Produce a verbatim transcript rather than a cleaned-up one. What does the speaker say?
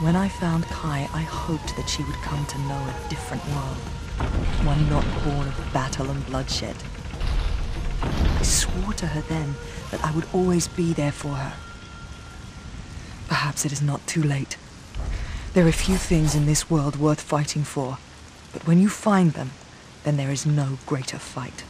When I found Kai, I hoped that she would come to know a different world. One not born of battle and bloodshed. I swore to her then that I would always be there for her. Perhaps it is not too late. There are few things in this world worth fighting for, but when you find them, then there is no greater fight.